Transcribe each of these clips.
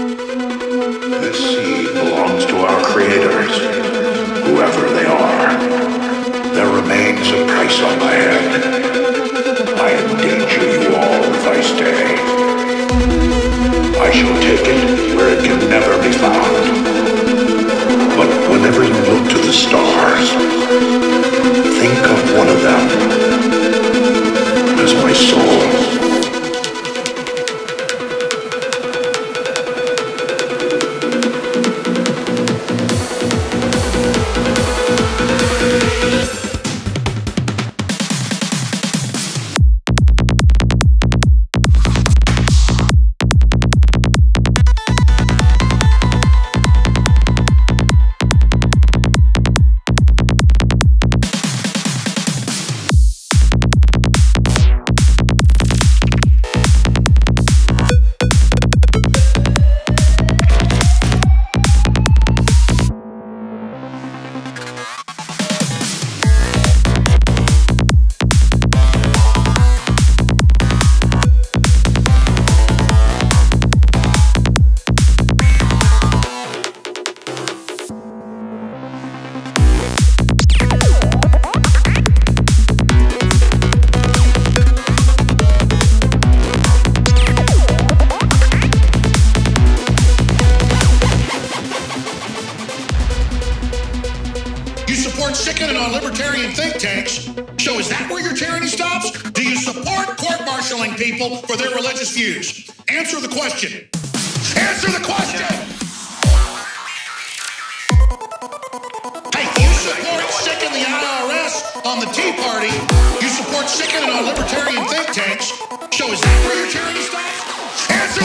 This sea belongs to our creators, whoever they are. There remains a price on my head. I endanger you all if I stay. I shall take it where it can never be found. But whenever you look to the stars, think of one of them as my soul. Chicken and on libertarian think tanks. So is that where your tyranny stops? Do you support court-martialing people for their religious views? Answer the question. Answer the question! Hey, you support sicking the IRS on the Tea Party. You support sicking and on libertarian think tanks. So is that where your tyranny stops? Answer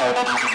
the question!